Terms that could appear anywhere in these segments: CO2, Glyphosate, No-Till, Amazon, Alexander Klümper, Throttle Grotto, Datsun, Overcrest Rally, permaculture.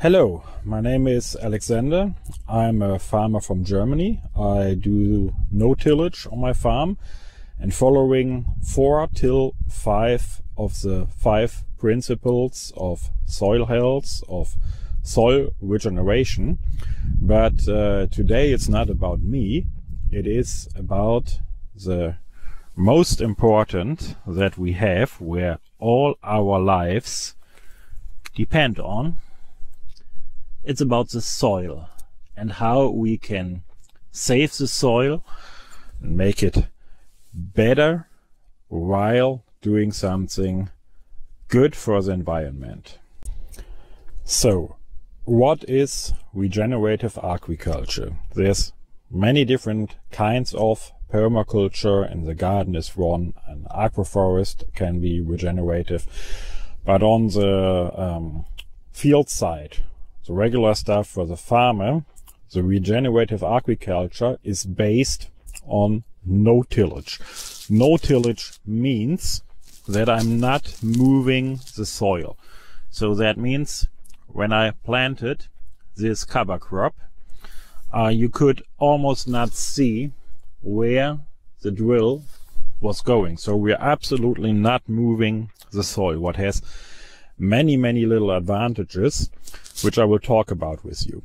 Hello, my name is Alexander. I'm a farmer from Germany. I do no-tillage on my farm and following 4 till 5 of the 5 principles of soil health, of soil regeneration. But today it's not about me. It is about the most important that we have, where all our lives depend on. It's about the soil and how we can save the soil and make it better while doing something good for the environment. So, what is regenerative agriculture? There's many different kinds of permaculture, and the garden is one, and agroforest can be regenerative. But on the field side, the regular stuff for the farmer, the regenerative agriculture is based on no-tillage. No-tillage means that I'm not moving the soil. So that means when I planted this cover crop, you could almost not see where the drill was going. So we're absolutely not moving the soil, what has many little advantages, which I will talk about with you.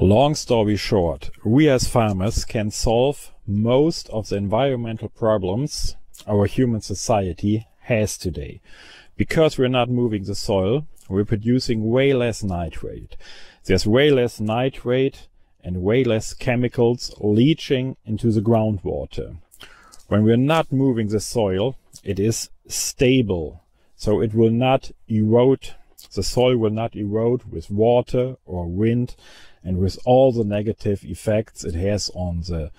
Long story short, we as farmers can solve most of the environmental problems our human society has today. Because we're not moving the soil, we're producing way less nitrate. There's way less nitrate and way less chemicals leaching into the groundwater. When we're not moving the soil, it is stable. So it will not erode. The soil will not erode with water or wind and with all the negative effects it has on the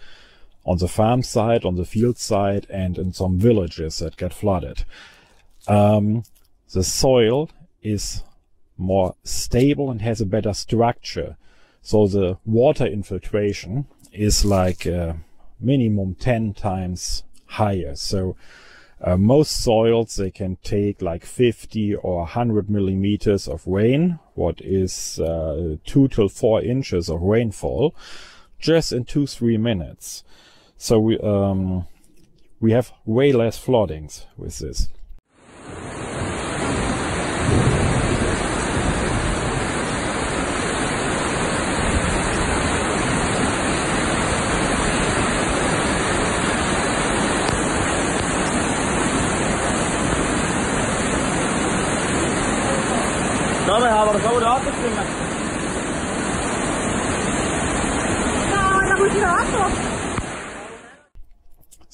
farm side, on the field side, and in some villages that get flooded. The soil is more stable and has a better structure. So the water infiltration is like minimum 10 times higher. So most soils, they can take like 50 or 100 millimeters of rain, what is 2 to 4 inches of rainfall, just in 2-3 minutes. So we have way less floodings with this.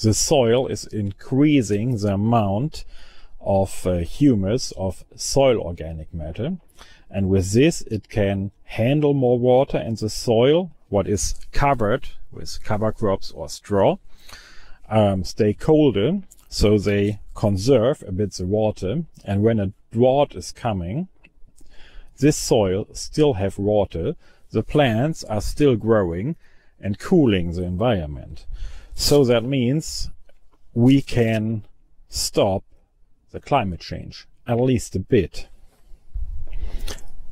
The soil is increasing the amount of humus, of soil organic matter, and with this it can handle more water, and the soil, what is covered with cover crops or straw, stay colder, so they conserve a bit the water, and when a drought is coming, this soil still have water, the plants are still growing and cooling the environment. So that means we can stop the climate change, at least a bit.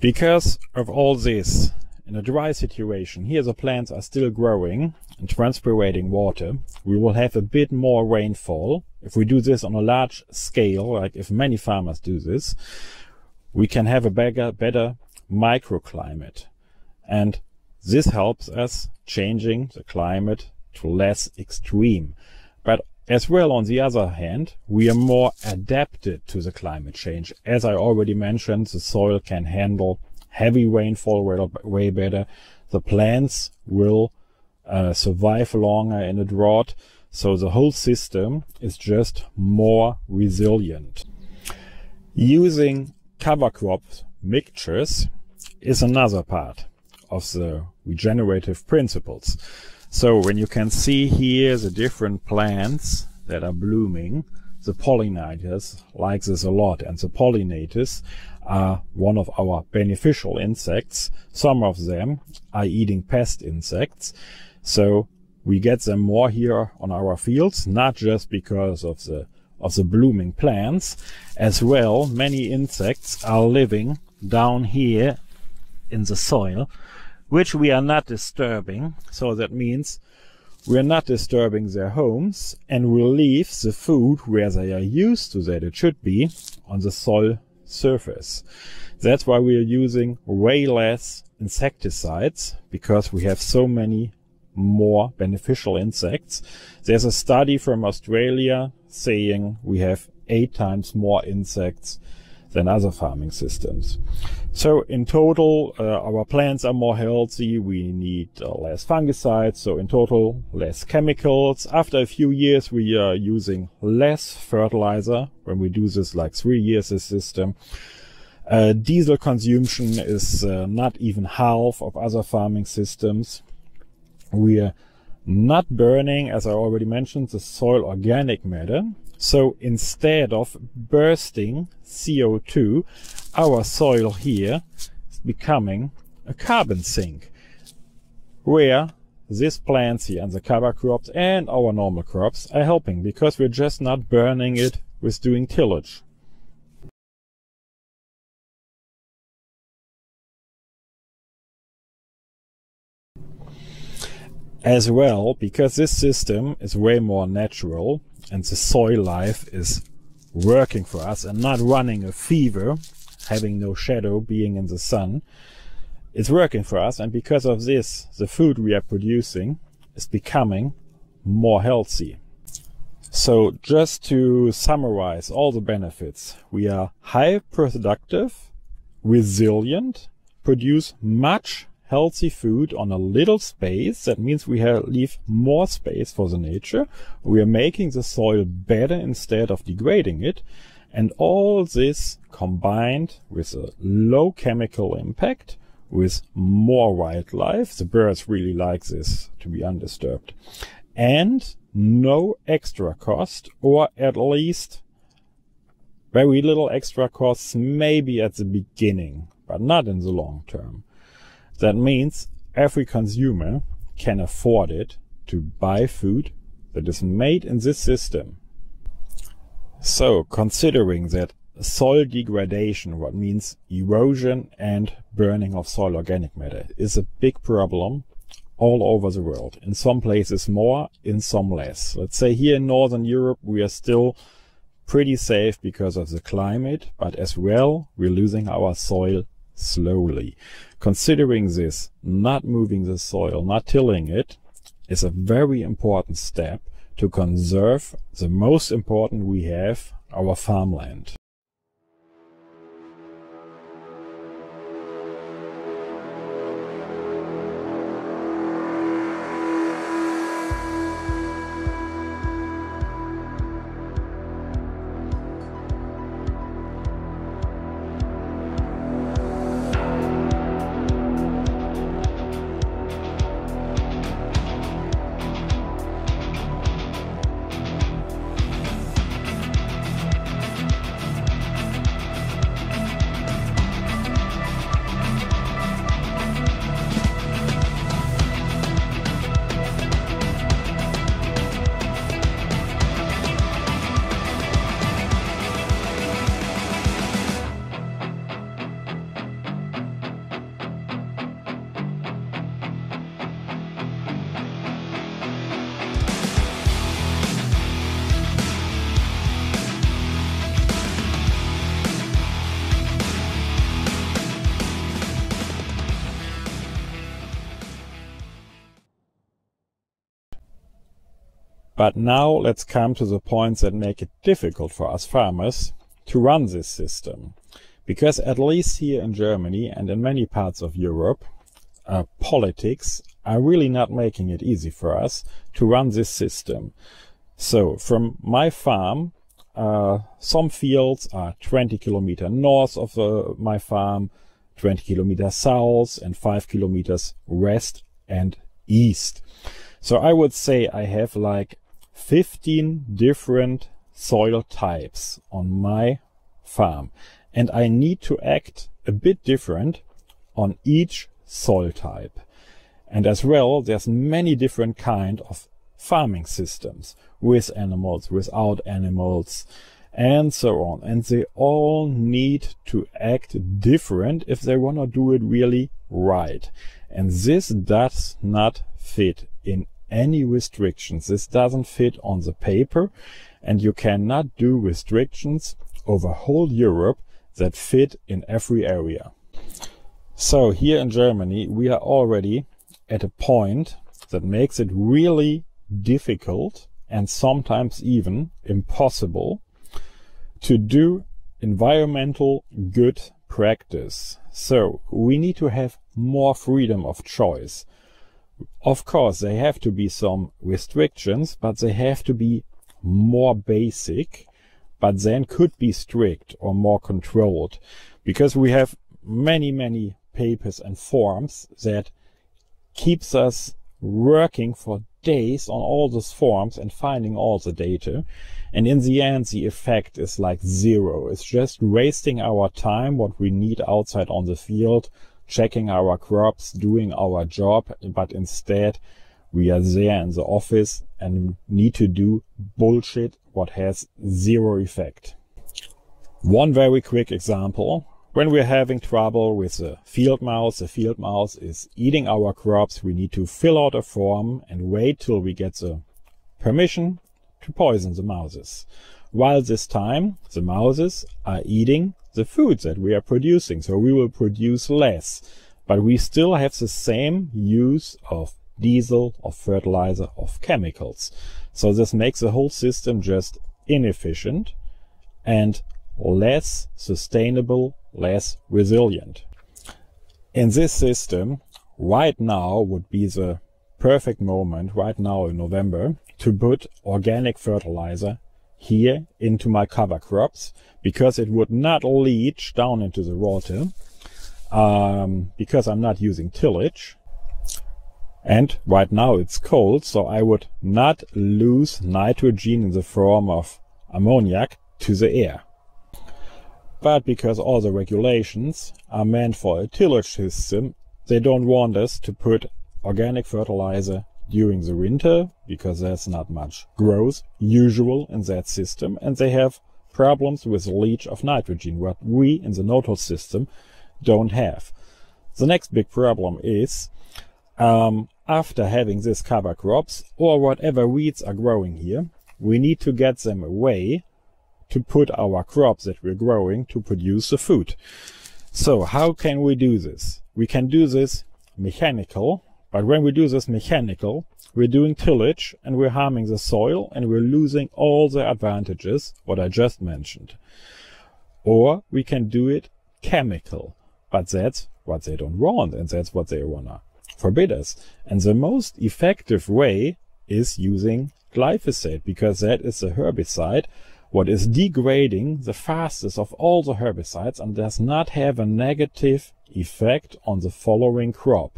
Because of all this, in a dry situation, here the plants are still growing and transpirating water. We will have a bit more rainfall. If we do this on a large scale, like if many farmers do this, we can have a better microclimate, and this helps us changing the climate to less extreme. But as well, on the other hand, we are more adapted to the climate change. As I already mentioned, the soil can handle heavy rainfall way better. The plants will survive longer in a drought, so the whole system is just more resilient. Using cover crop mixtures is another part of the regenerative principles. So when you can see here the different plants that are blooming, the pollinators like this a lot, and the pollinators are one of our beneficial insects. Some of them are eating pest insects, so we get them more here on our fields, not just because of the blooming plants. As well, many insects are living down here in the soil, which we are not disturbing. So that means we are not disturbing their homes, and we'll leave the food where they are used to that it should be, on the soil surface. That's why we are using way less insecticides, because we have so many more beneficial insects. There's a study from Australia saying we have 8 times more insects than other farming systems. So in total, our plants are more healthy, we need less fungicides, so in total less chemicals. After a few years we are using less fertilizer. When we do this like 3 years, this system, diesel consumption is not even half of other farming systems. We are not burning, as I already mentioned, the soil organic matter. So instead of bursting CO2, our soil here is becoming a carbon sink, where these plants here and the cover crops and our normal crops are helping, because we're just not burning it with doing tillage. As well, because this system is way more natural and the soil life is working for us and not running a fever, having no shadow, being in the sun, it's working for us. And because of this, the food we are producing is becoming more healthy. So just to summarize all the benefits, we are high productive, resilient, produce much healthy food on a little space. That means we leave more space for the nature. We are making the soil better instead of degrading it. And all this combined with a low chemical impact, with more wildlife. The birds really like this, to be undisturbed. And no extra cost, or at least very little extra costs, maybe at the beginning, but not in the long term. That means every consumer can afford it to buy food that is made in this system. So considering that soil degradation, what means erosion and burning of soil organic matter, is a big problem all over the world. In some places more, in some less. Let's say here in Northern Europe we are still pretty safe because of the climate, but as well we're losing our soil slowly. Considering this, not moving the soil, not tilling it, is a very important step to conserve the most important we have, our farmland. But now let's come to the points that make it difficult for us farmers to run this system. Because at least here in Germany and in many parts of Europe, politics are really not making it easy for us to run this system. So from my farm, some fields are 20 kilometers north of my farm, 20 kilometers south, and 5 kilometers west and east. So I would say I have like 15 different soil types on my farm, and I need to act a bit different on each soil type. And as well, there's many different kind of farming systems with animals, without animals, and so on. And they all need to act different if they want to do it really right. And this does not fit in any restrictions. This doesn't fit on the paper, and you cannot do restrictions over whole Europe that fit in every area. So here in Germany, we are already at a point that makes it really difficult and sometimes even impossible to do environmental good practice. So we need to have more freedom of choice. Of course, there have to be some restrictions, but they have to be more basic, but then could be strict or more controlled, because we have many papers and forms that keeps us working for days on all these forms and finding all the data, and in the end the effect is like zero. It's just wasting our time, what we need outside on the field, checking our crops, doing our job, but instead we are there in the office and need to do bullshit what has zero effect. One very quick example. When we're having trouble with the field mouse is eating our crops. We need to fill out a form and wait till we get the permission to poison the mouses. While this time, the mouses are eating the food that we are producing, so we will produce less, but we still have the same use of diesel, of fertilizer, of chemicals. So this makes the whole system just inefficient and less sustainable, less resilient. In this system, right now would be the perfect moment, right now in November, to put organic fertilizer here into my cover crops, because it would not leach down into the water, because I'm not using tillage. And right now it's cold, so I would not lose nitrogen in the form of ammoniac to the air. But because all the regulations are meant for a tillage system, they don't want us to put organic fertilizer during the winter, because there's not much growth usual in that system, and they have problems with leach of nitrogen, what we in the no-till system don't have. The next big problem is, after having these cover crops or whatever weeds are growing here, we need to get them away to put our crops that we're growing to produce the food. So how can we do this? We can do this mechanical, but when we do this mechanical, we're doing tillage and we're harming the soil and we're losing all the advantages what I just mentioned. Or we can do it chemical, but that's what they don't want, and that's what they wanna forbid us. And the most effective way is using glyphosate, because that is the herbicide what is degrading the fastest of all the herbicides and does not have a negative effect on the following crop.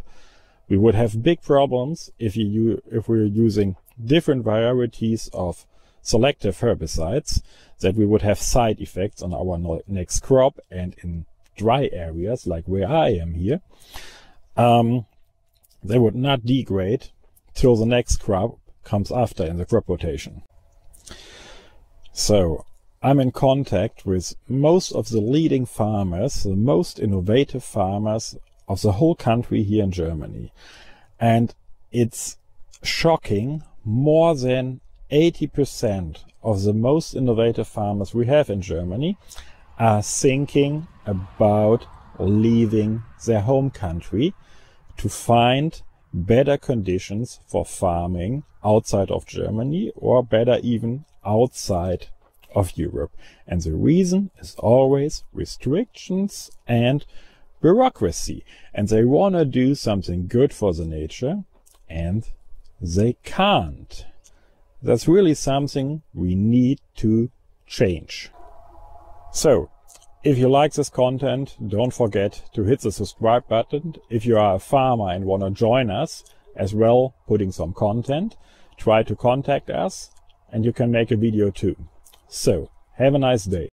We would have big problems if we were using different varieties of selective herbicides, that we would have side effects on our next crop and in dry areas like where I am here. They would not degrade till the next crop comes after in the crop rotation. So I'm in contact with most of the leading farmers, the most innovative farmers of the whole country here in Germany. And it's shocking, more than 80% of the most innovative farmers we have in Germany are thinking about leaving their home country to find better conditions for farming outside of Germany, or better even outside of Europe. And the reason is always restrictions and bureaucracy. And they want to do something good for the nature and they can't. That's really something we need to change. So, if you like this content, don't forget to hit the subscribe button. If you are a farmer and want to join us, as well putting some content, try to contact us and you can make a video too. So, have a nice day.